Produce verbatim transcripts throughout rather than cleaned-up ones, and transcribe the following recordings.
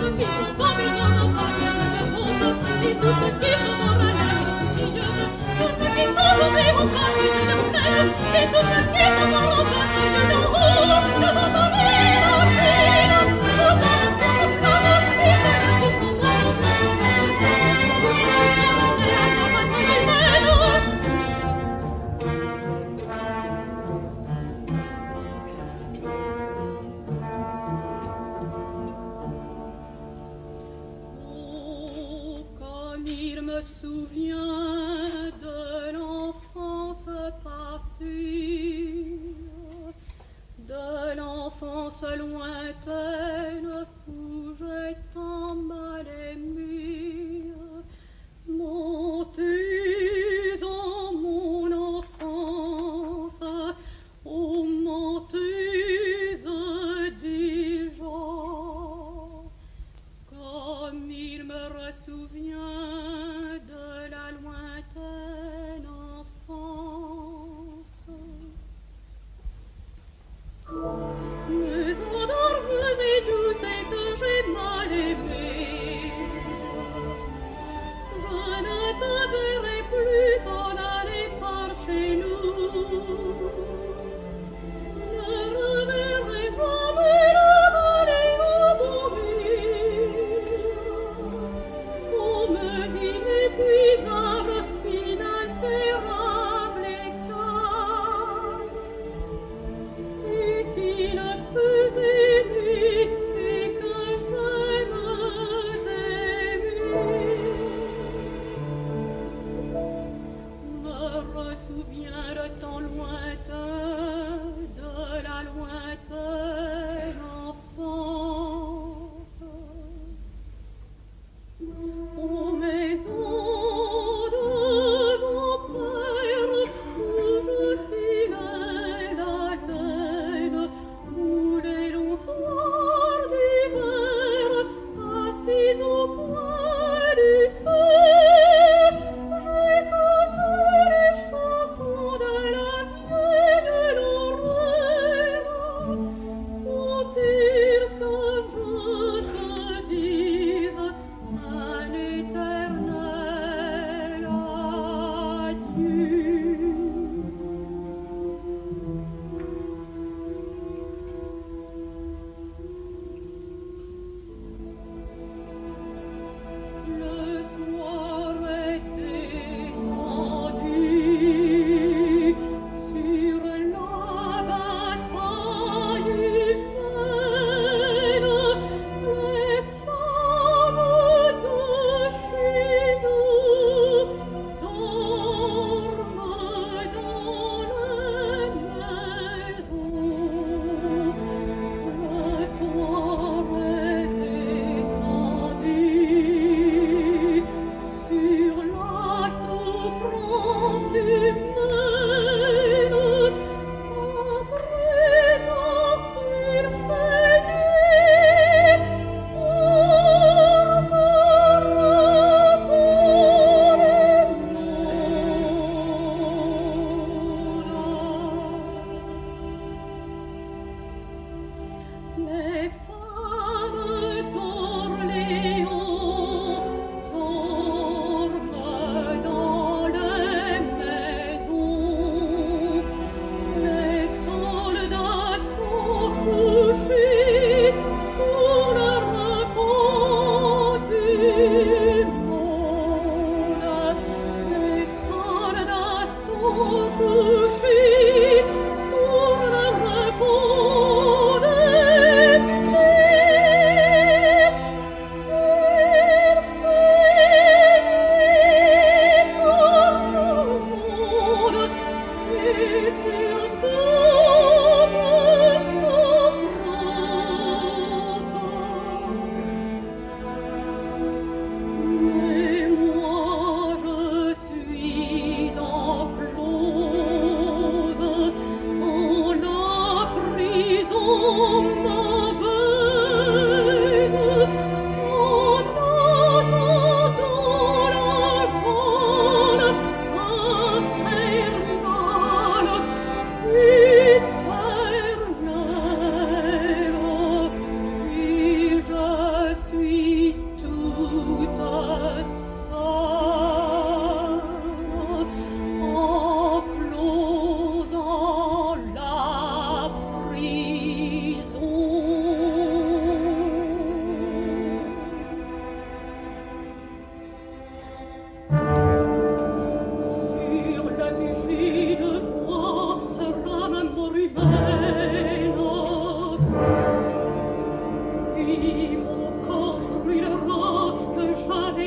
ceux qui sont tombés dans nos barrières de mousse, et tous ceux qui sont dans la lave oublieuse, tous ceux qui sont tombés aux barrières de pleurs, et tous ceux qui sont dans nos barrières de mousse, de ma marée, de ma fille, de ma mousse, de ma fille, de son mousse, de ma fille, tous ceux qui chantent de la lave à qui je me souviens de l'enfance passée, de l'enfance lointaine où j'ai tant mal aimé. Mentez en mon enfance, oh mentez déjà, comme il me ressouvient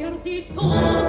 Oh